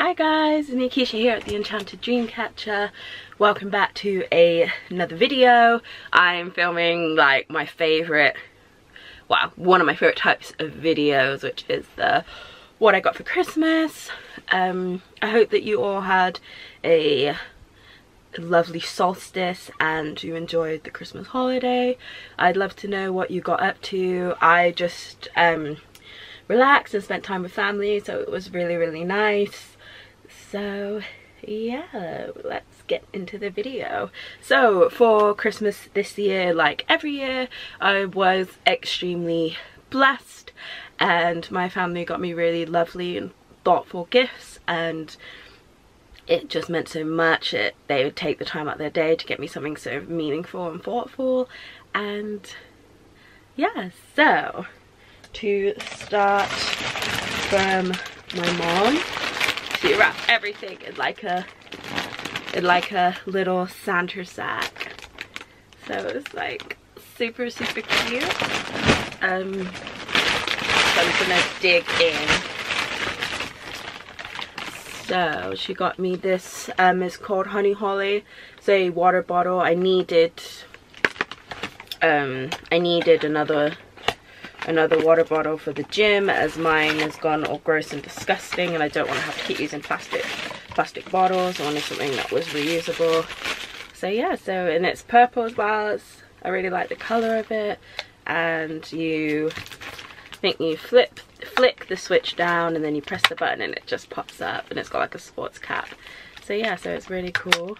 Hi guys, Nikisha here at the Enchanted Dreamcatcher. Welcome back to another video. I'm filming like my favorite, well, one of my favorite types of videos, which is the what I got for Christmas. I hope that you all had a lovely solstice and you enjoyed the Christmas holiday. I'd love to know what you got up to. I just relaxed and spent time with family, so it was really nice. So yeah, let's get into the video. So for Christmas this year, like every year, I was extremely blessed and my family got me really lovely and thoughtful gifts, and it just meant so much. They would take the time out of their day to get me something so meaningful and thoughtful. And yeah, so to start from my mom, she wrapped everything in like a little Santa sack, so it was like super cute. So I'm gonna dig in. So she got me this, it's called Honey Holly. It's a water bottle. I needed another water bottle for the gym, as mine has gone all gross and disgusting, and I don't want to have to keep using plastic bottles. I wanted something that was reusable. So yeah, and it's purple as well. I really like the color of it, and you flick the switch down and then you press the button and it just pops up, and it's got like a sports cap. So yeah, so it's really cool.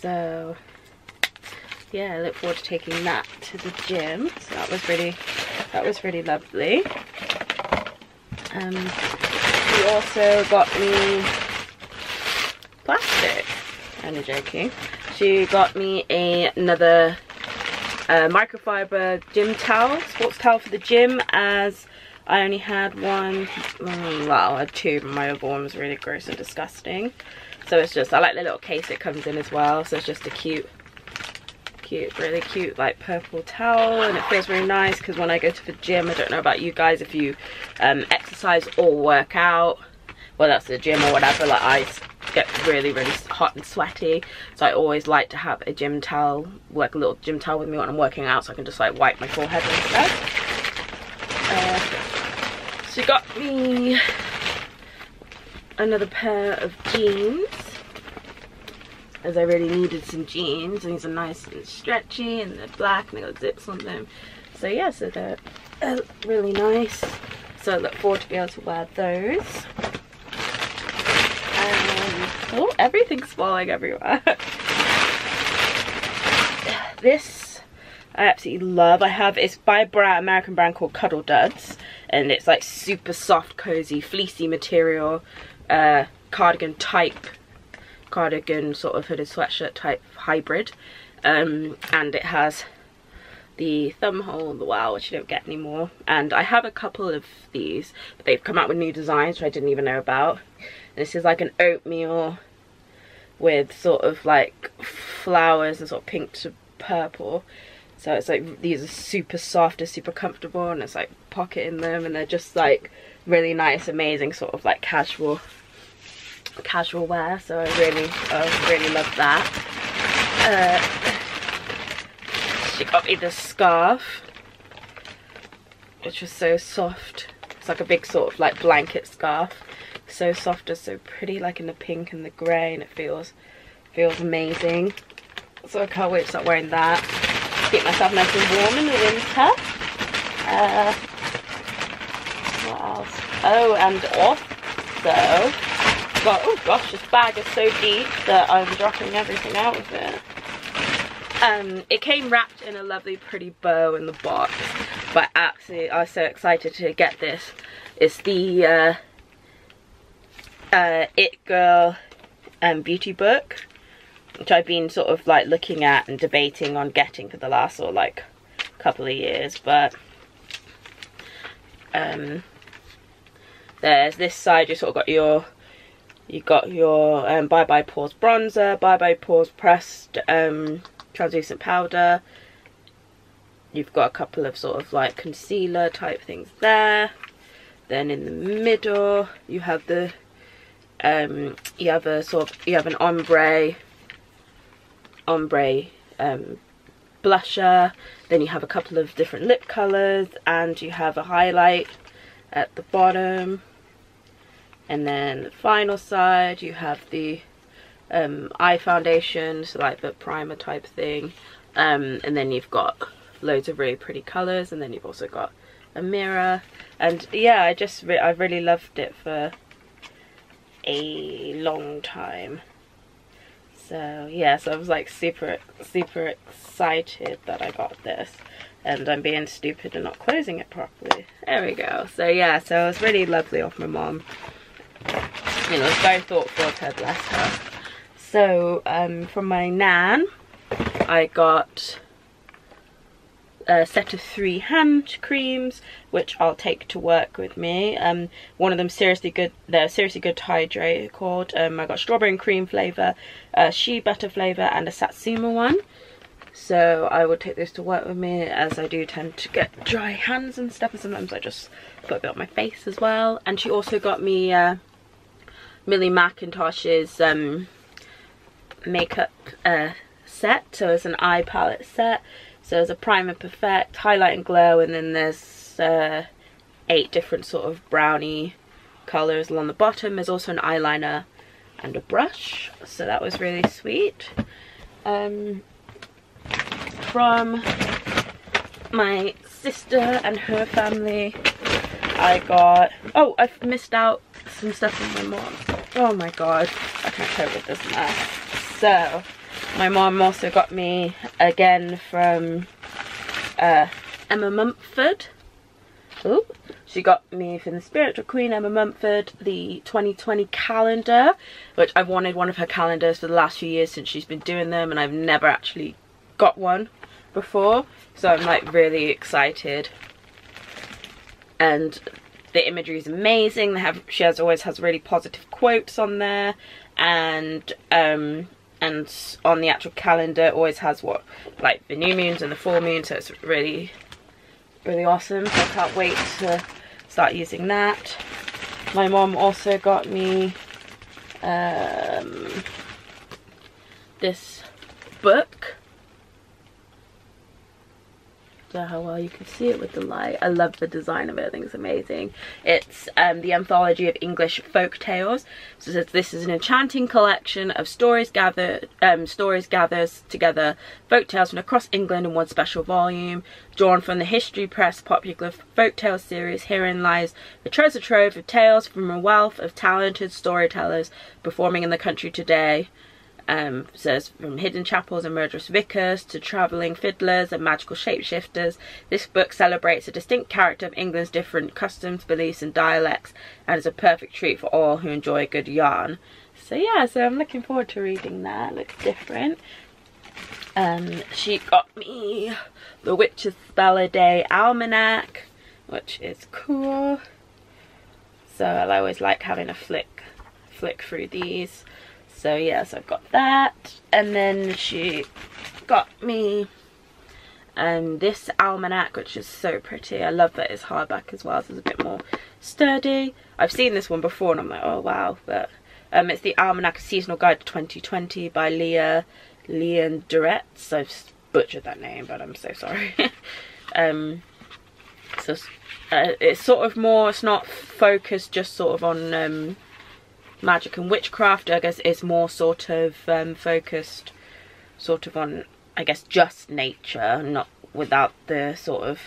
So yeah, I look forward to taking that to the gym. So that was really lovely. She also got me plastic. I'm only joking. She got me another microfiber gym towel, sports towel for the gym, as I only had one. Well, I had two, but my other one was really gross and disgusting. So it's just, I like the little case it comes in as well. So it's just a really cute like purple towel, and it feels really nice, because when I go to the gym, I don't know about you guys, if you exercise or work out, whether that's the gym or whatever, like I get really hot and sweaty, so I always like to have a gym towel, like a little gym towel with me when I'm working out, so I can just like wipe my forehead and stuff. She got me another pair of jeans, as I really needed some jeans. These are nice and stretchy, and they're black, and they got zips on them. So yeah, so they're really nice. So I look forward to be able to wear those. Oh, everything's falling everywhere. This I absolutely love. It's by American brand called Cuddle Duds, and it's like super soft, cozy, fleecy material, cardigan type. Cardigan sort of hooded sweatshirt type hybrid, and it has the thumb hole on the wall, which you don't get anymore, and I have a couple of these, but they've come out with new designs which I didn't even know about. This is like an oatmeal with sort of like flowers and sort of pink to purple, so it's like these are super soft and super comfortable, and it's like pocket in them, and they're just like really nice, amazing sort of like casual wear. So I really love that. She got me this scarf, which was so soft. It's like a big sort of like blanket scarf, so soft and so pretty, like in the pink and the grey, and it feels amazing. So I can't wait to start wearing that, keep myself nice and warm in the winter. What else? Oh, and also oh gosh, this bag is so deep that I'm dropping everything out with it. It came wrapped in a lovely pretty bow in the box, but actually I was so excited to get this. It's the It Girl beauty book, which I've been sort of like looking at and debating on getting for the last sort of like couple of years, but there's this side, you sort of got your Bye Bye Paws bronzer, Bye Bye Paws pressed translucent powder. You've got a couple of sort of like concealer type things there. Then in the middle you have the you have an ombre blusher, then you have a couple of different lip colors, and you have a highlight at the bottom, and then the final side you have the eye foundation, so like the primer type thing, and then you've got loads of really pretty colors, and then you've also got a mirror. And yeah, I really loved it for a long time. So yeah, so I was like super excited that I got this, and I'm being stupid and not closing it properly. There we go. So yeah, so it was really lovely off my mom. You know, it was very thoughtful of her, bless her. So from my nan, I got a set of 3 hand creams, which I'll take to work with me. One of them seriously good to hydrate called. I got strawberry and cream flavour, a shea butter flavour, and a satsuma one. So I will take those to work with me, as I do tend to get dry hands and stuff, and sometimes I just put a bit on my face as well. And she also got me Millie Macintosh's makeup set. So it's an eye palette set, so there's a primer perfect, highlight and glow, and then there's 8 different sort of brownie colors along the bottom. There's also an eyeliner and a brush, so that was really sweet. From my sister and her family, I got, oh, I've missed out some stuff from my mom. Oh my god, I can't cope with this mess. So my mom also got me, again from Emma Mumford. Ooh. She got me from the Spiritual Queen, Emma Mumford, the 2020 calendar, which I've wanted one of her calendars for the last few years since she's been doing them, and I've never actually got one before, so I'm like really excited. And the imagery is amazing. She always has really positive quotes on there, and on the actual calendar always has what, like the new moons and the full moon, so it's really awesome. So I can't wait to start using that. My mom also got me this book. Don't know how well you can see it with the light. I love the design of it, I think it's amazing. It's the Anthology of English folk tales. So this is an enchanting collection of stories gathers together folk tales from across England in one special volume, drawn from the History Press popular folk tale series. Herein lies the treasure trove of tales from a wealth of talented storytellers performing in the country today. So it's from hidden chapels and murderous vicars to travelling fiddlers and magical shapeshifters. This book celebrates a distinct character of England's different customs, beliefs and dialects, and is a perfect treat for all who enjoy a good yarn. So yeah, so I'm looking forward to reading that. It looks different. She got me The Witch's Spell a Day Almanac, which is cool. So I always like having a flick through these. So yes, I've got that, and then she got me this almanac, which is so pretty. I love that it's hardback as well, so it's a bit more sturdy. I've seen this one before and I'm like, oh wow. But it's the Almanac Seasonal Guide to 2020 by Leah Leon Durrett. So I've butchered that name, but I'm so sorry. So it's sort of more, it's not focused just sort of on magic and witchcraft. I guess is more sort of focused sort of on, I guess, just nature, not without the sort of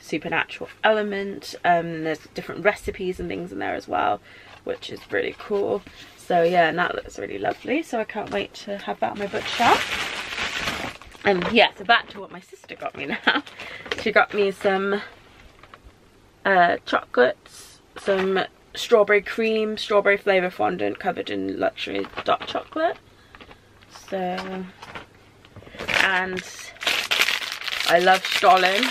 supernatural element. There's different recipes and things in there as well, which is really cool. So yeah, and that looks really lovely, so I can't wait to have that on my bookshelf. And yeah, so back to what my sister got me now. She got me some chocolates, some strawberry cream, strawberry flavour fondant covered in luxury dark chocolate. So, and I love Stollen,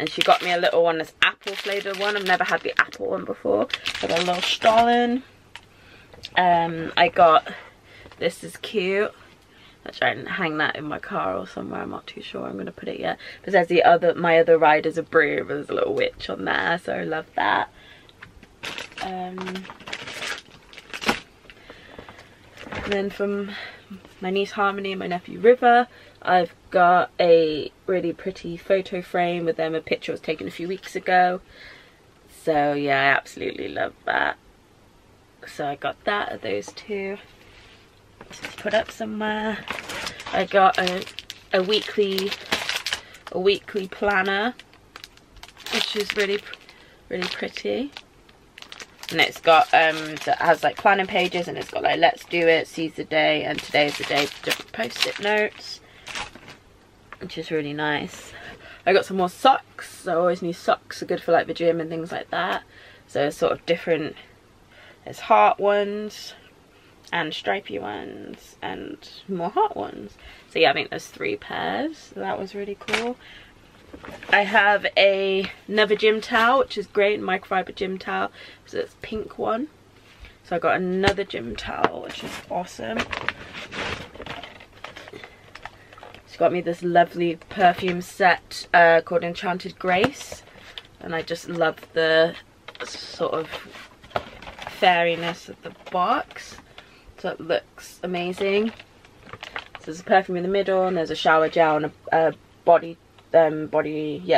and she got me a little one that's apple flavour one. I've never had the apple one before, but a little Stollen. I got, this is cute. I'll try and hang that in my car or somewhere, I'm not too sure I'm going to put it yet. But there's my other rider's a brew, there's a little witch on there, so I love that. And then from my niece Harmony and my nephew River, I've got a really pretty photo frame with them, a picture was taken a few weeks ago. So yeah, I absolutely love that. So I got that of those two to put up somewhere. I got a weekly planner, which is really pretty, and it's got so it has like planning pages, and it's got like let's do it, seize the day, and today's the day, different post-it notes, which is really nice. I got some more socks, so I always knew socks are good for like the gym and things like that, so it's sort of different. There's heart ones and stripy ones and more heart ones. So yeah, I think there's 3 pairs, so that was really cool. I have another gym towel, which is great, microfiber gym towel, so it's pink one. So I got another gym towel, which is awesome. She got me this lovely perfume set called Enchanted Grace, and I just love the sort of fairiness of the box, so it looks amazing. So there's a perfume in the middle, and there's a shower gel and a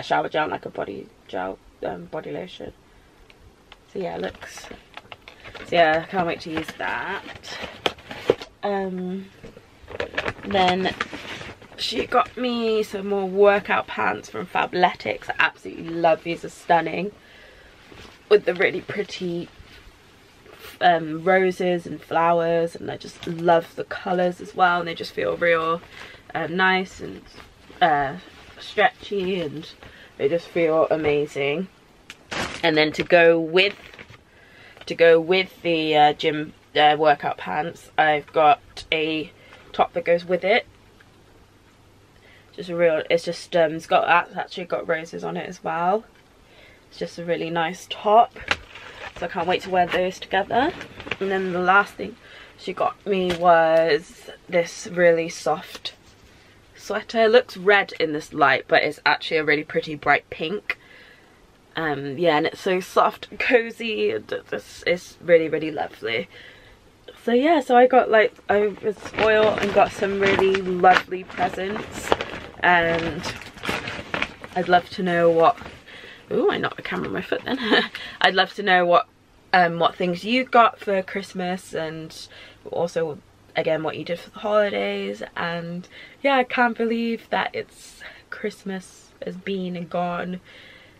shower gel, like a body gel, body lotion. So yeah, it looks, so yeah, I can't wait to use that. Then she got me some more workout pants from Fabletics. I absolutely love these, are stunning, with the really pretty roses and flowers, and I just love the colours as well, and they just feel real nice and stretchy, and they just feel amazing. And then to go with the gym workout pants, I've got a top that goes with it. Just a real, it's just it's actually got roses on it as well. It's just a really nice top, so I can't wait to wear those together. And then the last thing she got me was this really soft sweater. It looks red in this light, but it's actually a really pretty bright pink. Yeah, and it's so soft and cozy, and it's really lovely. So yeah, so I got like, I was spoiled and got some really lovely presents, and I'd love to know what, ooh, I knocked the camera on my foot then. I'd love to know what things you got for Christmas, and also again what you did for the holidays. And yeah, I can't believe that it's Christmas has been and gone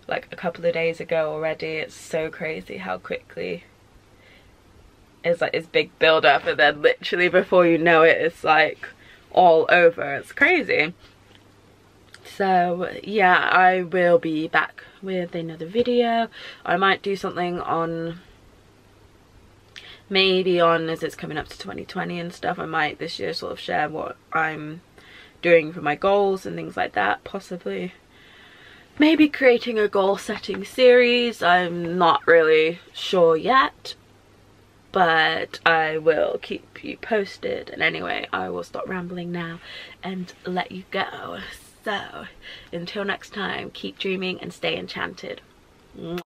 like a couple of days ago already. It's so crazy how quickly it's like this big build up, and then literally before you know it, it's like all over. It's crazy. So yeah, I will be back with another video. I might do something on, maybe on, as it's coming up to 2020 and stuff, I might this year sort of share what I'm doing for my goals and things like that, possibly. Maybe creating a goal setting series, I'm not really sure yet, but I will keep you posted. And anyway, I will stop rambling now and let you go. So, until next time, keep dreaming and stay enchanted.